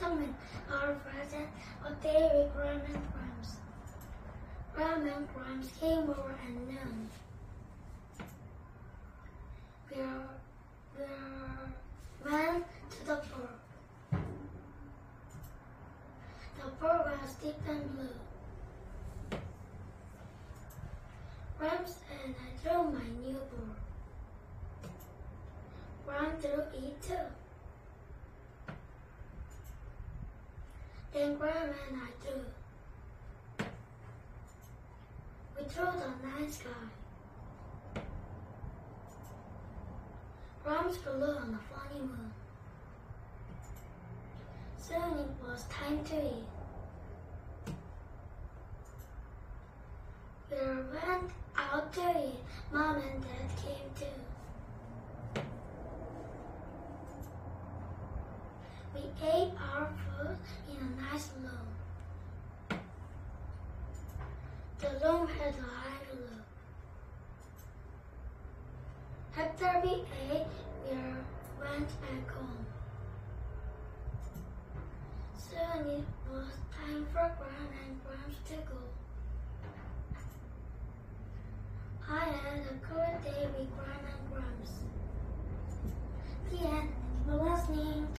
Some men are friends and they were Gram and Gramps. Gram and Gramps came over and learned. We ran to the pool. The pool was deep and blue. Gramps and I drew my new pool. Gram drew it too. Then Gram and I drew. We drew the night sky. Gramps blew on the funny moon. Soon it was time to eat. We went out to eat. Mom and Dad came too. We ate our food in a nice room. The room had a high roof. After we ate, we went back home. Soon it was time for Gram and Gramps to go. I had a good day with Gram and Gramps. The end.